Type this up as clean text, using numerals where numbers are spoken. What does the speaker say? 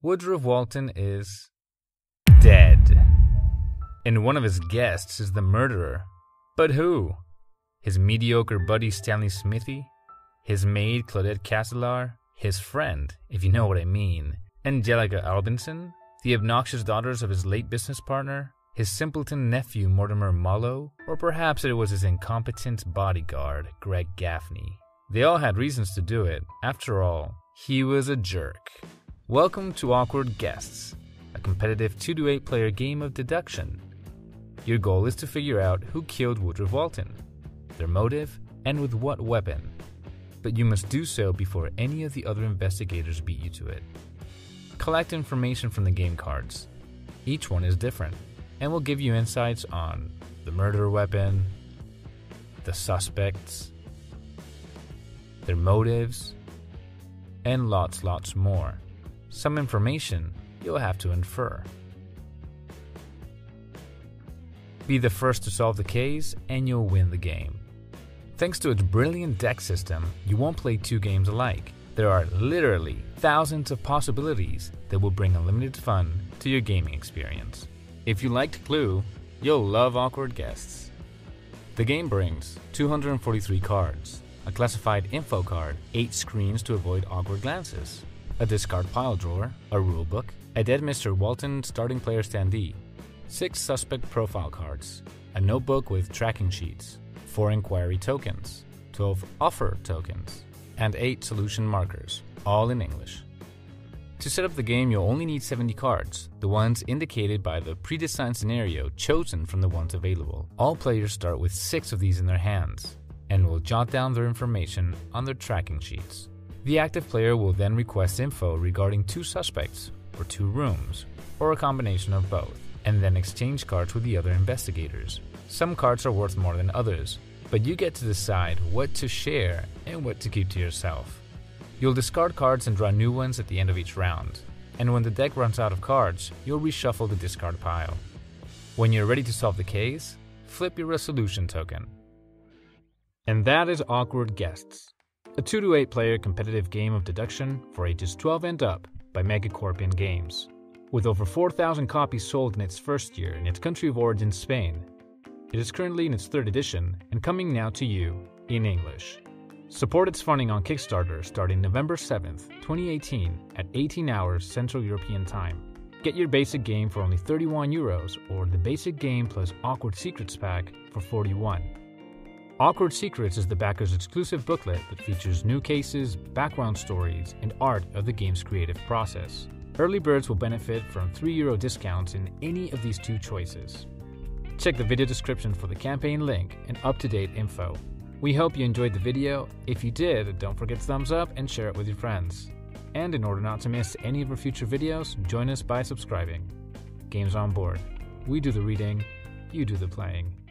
Woodrow Walton is dead. And one of his guests is the murderer. But who? His mediocre buddy Stanley Smithy? His maid Claudette Castellar? His friend, if you know what I mean, Angelica Albinson? The obnoxious daughters of his late business partner? His simpleton nephew Mortimer Mallow? Or perhaps it was his incompetent bodyguard Greg Gaffney? They all had reasons to do it. After all, he was a jerk. Welcome to Awkward Guests, a competitive 2-to-8 player game of deduction. Your goal is to figure out who killed Woodrow Walton, their motive, and with what weapon. But you must do so before any of the other investigators beat you to it. Collect information from the game cards. Each one is different, and will give you insights on the murder weapon, the suspects, their motives, and lots more. Some information you'll have to infer. Be the first to solve the case, and you'll win the game. Thanks to its brilliant deck system, you won't play two games alike. There are literally thousands of possibilities that will bring unlimited fun to your gaming experience. If you liked Clue, you'll love Awkward Guests. The game brings 243 cards, a classified info card, 8 screens to avoid awkward glances, a discard pile drawer, a rulebook, a dead Mr. Walton starting player standee, 6 suspect profile cards, a notebook with tracking sheets, 4 inquiry tokens, 12 offer tokens, and 8 solution markers, all in English. To set up the game, you'll only need 70 cards, the ones indicated by the pre-designed scenario chosen from the ones available. All players start with 6 of these in their hands, and will jot down their information on their tracking sheets. The active player will then request info regarding 2 suspects, or 2 rooms, or a combination of both, and then exchange cards with the other investigators. Some cards are worth more than others, but you get to decide what to share and what to keep to yourself. You'll discard cards and draw new ones at the end of each round, and when the deck runs out of cards, you'll reshuffle the discard pile. When you're ready to solve the case, flip your resolution token. And that is Awkward Guests, a 2-to-8 player competitive game of deduction for ages 12 and up by Megacorpin Games. With over 4,000 copies sold in its first year in its country of origin, Spain, it is currently in its 3rd edition and coming now to you in English. Support its funding on Kickstarter starting November 7th, 2018 at 18 hours Central European Time. Get your basic game for only €31 or the basic game plus Awkward Secrets pack for €41. Awkward Secrets is the backer's exclusive booklet that features new cases, background stories, and art of the game's creative process. Early birds will benefit from €3 discounts in any of these 2 choices. Check the video description for the campaign link and up-to-date info. We hope you enjoyed the video. If you did, don't forget to thumbs up and share it with your friends. And in order not to miss any of our future videos, join us by subscribing. Games on Board. We do the reading, you do the playing.